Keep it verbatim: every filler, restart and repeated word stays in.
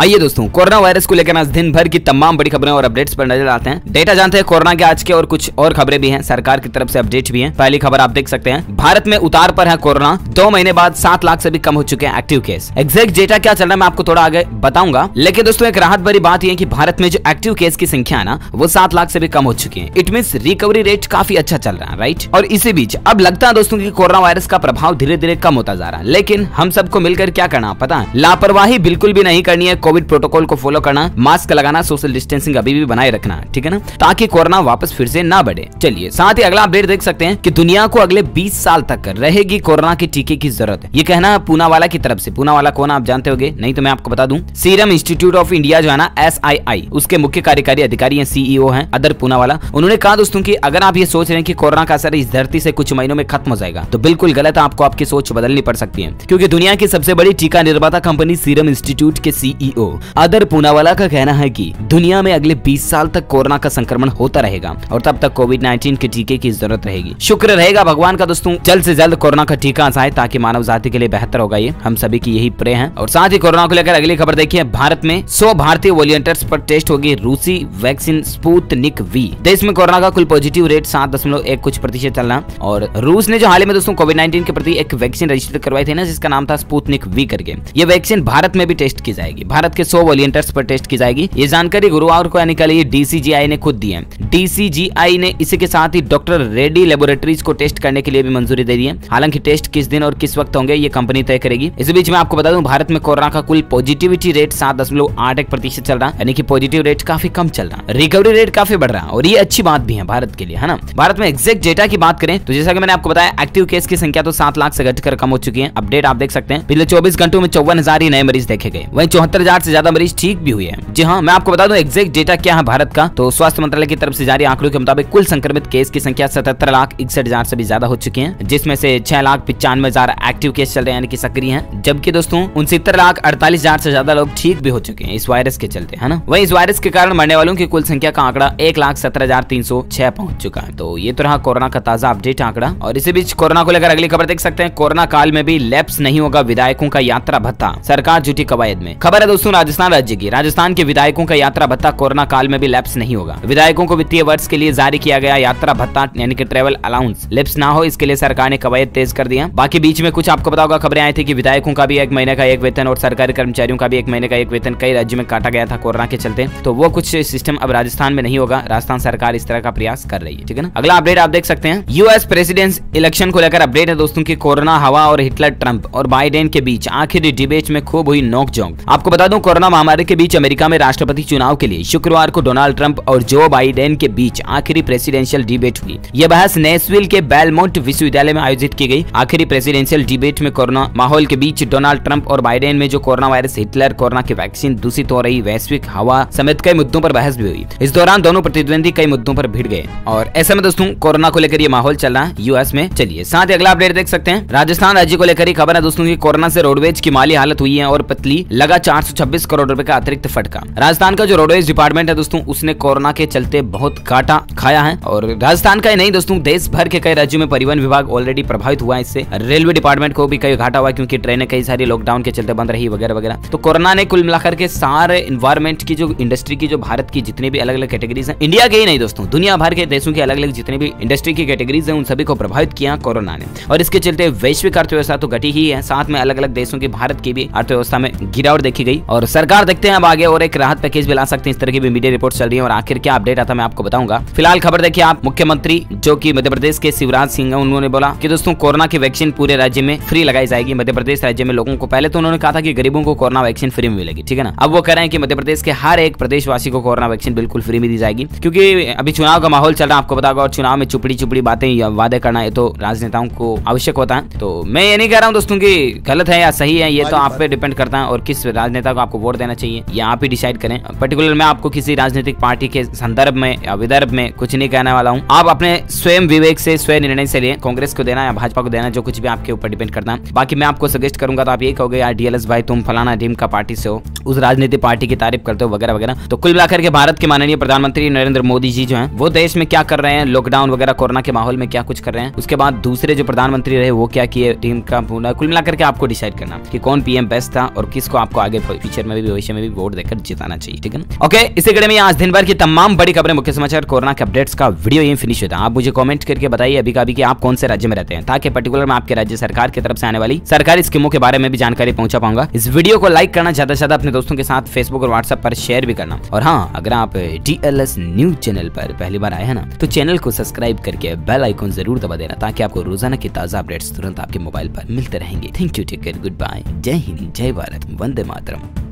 आइए दोस्तों corona virus को लेकर आज दिन भर की तमाम बड़ी खबरें और अपडेट्स पर नजर आते हैं। डेटा जानते हैं कोरोना के आज के और कुछ और खबरें भी हैं, सरकार की तरफ से अपडेट भी हैं। पहली खबर आप देख सकते हैं, भारत में उतार पर है कोरोना, दो महीने बाद सात लाख से भी कम हो चुके हैं एक्टिव केस। एग्जैक्ट डेटा क्या चल रहा है मैं आपको थोड़ा आगे बताऊंगा, लेकिन दोस्तों एक राहत भरी बात यह की भारत में जो एक्टिव केस की संख्या है ना वो सात लाख से भी कम हो चुकी है। इट मीन्स रिकवरी रेट काफी अच्छा चल रहा है, राइट। और इसी बीच अब लगता है दोस्तों की कोरोना वायरस का प्रभाव धीरे धीरे कम होता जा रहा है, लेकिन हम सबको मिलकर क्या करना पता है, लापरवाही बिल्कुल भी नहीं करनी है, कोविड प्रोटोकॉल को फॉलो करना, मास्क लगाना, सोशल डिस्टेंसिंग अभी भी बनाए रखना, ठीक है ना, ताकि कोरोना वापस फिर से ना बढ़े। चलिए साथ ही अगला अपडेट देख सकते हैं कि दुनिया को अगले बीस साल तक रहेगी कोरोना के टीके की जरूरत है। ये कहना है पूनावाला की तरफ से। पूनावाला कौन आप जानते होंगे, नहीं तो मैं आपको बता दूं, सीरम इंस्टीट्यूट ऑफ इंडिया जो है ना एस आई आई, उसके मुख्य कार्यकारी अधिकारी है, सी ई ओ है अदर पूनावाला। उन्होंने कहा दोस्तों की अगर आप ये सोच रहे हैं की कोरोना का असर इस धरती से कुछ महीनों में खत्म हो जाएगा तो बिल्कुल गलत है, आपको आपकी सोच बदलनी पड़ सकती है, क्योंकि दुनिया की सबसे बड़ी टीका निर्माता कंपनी सीरम इंस्टीट्यूट के सी ई ओ अदर पूनावाला का कहना है कि दुनिया में अगले बीस साल तक कोरोना का संक्रमण होता रहेगा और तब तक कोविड नाइनटीन के टीके की जरूरत रहेगी। शुक्र रहेगा भगवान का दोस्तों जल्द से जल्द कोरोना का टीका आए ताकि मानव जाति के लिए बेहतर होगा, ये हम सभी की यही प्रे है। और साथ ही कोरोना को लेकर अगली खबर देखिए, भारत में सौ भारतीय वॉलंटियर्स पर टेस्ट होगी रूसी वैक्सीन स्पुतनिक वी। देश में कोरोना का कुल पॉजिटिव रेट सात दशमलव एक कुछ प्रतिशत चल रहा, और रूस ने जो हाल ही में दोस्तों कोविड नाइन्टीन के प्रति एक वैक्सीन रजिस्टर करवाई थी ना जिसका नाम था स्पुतनिक वी करके, ये वैक्सीन भारत में भी टेस्ट की जाएगी, भारत के सौ वॉलंटियर्स पर टेस्ट की जाएगी। ये जानकारी गुरुवार को यानी कल ये डी सी जी आई ने खुद दी है। डी सी जी आई ने इसी के साथ ही डॉक्टर रेड्डी लेबोरेटरीज को टेस्ट करने के लिए भी मंजूरी दे दी है, हालांकि टेस्ट किस दिन और किस वक्त होंगे ये कंपनी तय करेगी। इस बीच में आपको बता दूं भारत में कोरोना का कुल पॉजिटिविटी रेट सात दशमलव आठ एक प्रतिशत चल रहा है, यानी कि पॉजिटिव रेट काफी कम चल रहा है, रिकवरी रेट काफी बढ़ रहा है, और ये अच्छी बात भी है भारत के लिए, है ना। भारत में एग्जैक्ट डेटा की बात करें तो जैसा कि मैंने आपको बताया एक्टिव केस की संख्या तो सात लाख से घटकर कम हो चुकी है। अपडेट आप देख सकते हैं, पिछले चौबीस घंटों में चौवन हजार ही नए मरीज देखे गए, वहीं चौहत्तर हजार से ज्यादा मरीज ठीक भी हुए हैं। जी हाँ, मैं आपको बता दूं एग्जैक्ट डेटा क्या है भारत का, तो स्वास्थ्य मंत्रालय की तरफ से जारी आंकड़ों के मुताबिक कुल संक्रमित केस की संख्या सतहत्तर लाख इकसठ हजार से भी ज्यादा हो चुकी है, जिसमें से छह लाख पिचानवे हजार एक्टिव केस चल रहे हैं यानी कि सक्रिय हैं, जबकि दोस्तों उनहत्तर लाख अड़तालीस हजार से ज्यादा लोग ठीक भी हो चुके हैं इस वायरस के चलते, है ना। वहीं इस वायरस के कारण मरने वालों की कुल संख्या का आंकड़ा एक लाख सत्रह हजार तीन सौ छह पहुंच चुका है। तो ये तो रहा कोरोना का ताजा अपडेट आंकड़ा। और इसी बीच कोरोना को लेकर अगली खबर देख सकते हैं, कोरोना काल में भी लैप्स नहीं होगा विधायकों का यात्रा भत्ता, सरकार जुटी कवायद में। खबर है दोस्तों राजस्थान राज्य की, राजस्थान के विधायकों का यात्रा भत्ता कोरोना काल में भी लैप्स नहीं होगा। विधायकों को वित्तीय वर्ष के लिए जारी किया गया यात्रा भत्ता यानी कि ट्रेवल अलाउंस लैप्स ना हो, इसके लिए सरकार ने कवायद तेज कर दिया। बाकी बीच में कुछ आपको पता होगा खबरें आई थी कि विधायकों का भी एक महीने का एक वेतन और सरकारी कर्मचारियों का भी एक महीने का एक वेतन कई राज्यों में काटा गया था कोरोना के चलते, तो वो कुछ सिस्टम अब राजस्थान में नहीं होगा, राजस्थान सरकार इस तरह का प्रयास कर रही है, ठीक है ना। अगला अपडेट आप देख सकते हैं, यूएस प्रेसिडेंट इलेक्शन को लेकर अपडेट है दोस्तों की कोरोना हवा और हिटलर, ट्रंप और बाइडेन के बीच आखिरी डिबेट में खूब हुई नोकझोंक। आपको बता दूं कोरोना महामारी के बीच अमेरिका में राष्ट्रपति चुनाव के लिए शुक्रवार को डोनाल्ड ट्रंप और जो बाइडेन के बीच आखिरी प्रेसिडेंशियल डिबेट हुई। यह बहस नेशविल के बेलमोंट विश्वविद्यालय में आयोजित की गई। आखिरी प्रेसिडेंशियल डिबेट में कोरोना माहौल के बीच डोनाल्ड ट्रंप और बाइडेन में जो कोरोना वायरस, हिटलर, कोरोना की वैक्सीन, दूषित हो रही वैश्विक हवा समेत कई मुद्दों पर बहस भी हुई। इस दौरान दोनों प्रतिद्वंदी कई मुद्दों पर भिड़ गए, और ऐसे में दोस्तों कोरोना को लेकर ये माहौल चल रहा है यूएस में। चलिए साथ ही अगला अपडेट देख सकते हैं, राजस्थान राज्य को लेकर खबर है दोस्तों की कोरोना से रोडवेज की माली हालत हुई है और पतली, लगा चार सौ छब्बीस करोड़ रुपए का अतिरिक्त फटका। राजस्थान का जो रोडवेज डिपार्टमेंट है दोस्तों उसने कोरोना के चलते बहुत काटा खाया है, और राजस्थान का ही नहीं दोस्तों देश भर के कई राज्यों में परिवहन विभाग ऑलरेडी प्रभावित हुआ है इससे। रेलवे डिपार्टमेंट को भी कई घाटा हुआ क्योंकि ट्रेनें कई सारी लॉकडाउन के चलते बंद रही वगैरह वगैरह। तो कोरोना ने कुल मिलाकर के सारे इन्वायरमेंट की जो इंडस्ट्री की, जो भारत की जितनी भी अलग अलग कैटेगरीज है, इंडिया के ही नहीं दोस्तों दुनिया भर के देशों की अलग अलग जितनी भी इंडस्ट्री की कैटेगरीज है उन सभी को प्रभावित किया कोरोना ने, और इसके चलते वैश्विक अर्थव्यवस्था तो घटी ही है, साथ में अलग अलग देशों की भारत की भी अर्थव्यवस्था में गिरावट देखी गई। और सरकार देखते हैं अब आगे और एक राहत पैकेज भी ला सकते हैं, इस तरह की भी मीडिया रिपोर्ट चल रही है, और आखिर क्या अपडेट आता है मैं आपको बताऊंगा। फिलहाल खबर देखिए आप, मुख्यमंत्री जो कि मध्य प्रदेश के शिवराज सिंह हैं, उन्होंने बोला कि दोस्तों कोरोना की वैक्सीन पूरे राज्य में फ्री लगाई जाएगी। मध्य प्रदेश राज्य में लोगों को, पहले तो उन्होंने कहा था कि गरीबों को कोरोना वैक्सीन फ्री में मिलेगी, ठीक है ना, अब वो कह रहे हैं कि मध्य प्रदेश के हर एक प्रदेशवासी को कोरोना वैक्सीन बिल्कुल फ्री में दी जाएगी, क्योंकि अभी चुनाव का माहौल चल रहा है आपको बताओ, और चुनाव में चुपड़ी चुपड़ी बातें या वादे करना है तो राजनेताओं को आवश्यक होता है। तो मैं ये नहीं कह रहा हूँ दोस्तों की गलत है या सही है, ये तो आप पे डिपेंड करता है और किस राजनेता को आपको वोट देना चाहिए या आप ही डिसाइड करें। पर्टिकुलर मैं आपको किसी राजनीतिक पार्टी के संदर्भ में या विदर्भ में कुछ नहीं कहने वाला हूं, आप अपने स्वयं विवेक से स्वयं निर्णय से लिए, कांग्रेस को देना या भाजपा को देना जो कुछ भी आपके ऊपर डिपेंड करता है। बाकी मैं आपको सजेस्ट करूंगा तो आप ये कहोगे यार डी एल एस भाई तुम फलाना टीम का पार्टी से हो, उस राजनीतिक पार्टी की तारीफ करते हो वगैरह वगैरह। तो कुल मिलाकर के भारत के माननीय प्रधानमंत्री नरेंद्र मोदी जी जो है वो देश में क्या कर रहे हैं, लॉकडाउन वगैरह कोरोना के माहौल में क्या कुछ कर रहे हैं, उसके बाद दूसरे जो प्रधानमंत्री रहे वो क्या किए, टीम का पूरा कुल मिलाकर के आपको डिसाइड करना कि कौन पी एम बेस्ट था और किसको आपको आगे फ्यूचर में भी भविष्य में भी वोट देकर जिताना चाहिए। ठीक है ओके, इसी कड़ी में आज दिन भर की तमाम बड़ी खबरें, मुख्य समाचार, कोरोना के अपडेट्स का वीडियो यही फिनिश होता है। आप मुझे कमेंट करके बताइए अभी का भी कि आप कौन से राज्य में रहते हैं, ताकि पर्टिकुलर में आपके राज्य सरकार की तरफ से आने वाली सरकारी स्कीमों के बारे में भी जानकारी पहुंचा पाऊंगा। इस वीडियो को लाइक करना, ज्यादा से ज्यादा अपने दोस्तों के साथ फेसबुक और व्हाट्सएप पर शेयर भी करना। और हाँ, अगर आप D L S news channel पर पहली बार आए हैं ना, तो चैनल को सब्सक्राइब करके बेल आइकॉन जरूर दबा देना, ताकि आपको रोजाना की ताजा अपडेट्स तुरंत आपके मोबाइल पर मिलते रहेंगे। Thank you, take care, good bye, जय हिंद, जय भारत, वंदे मातरम।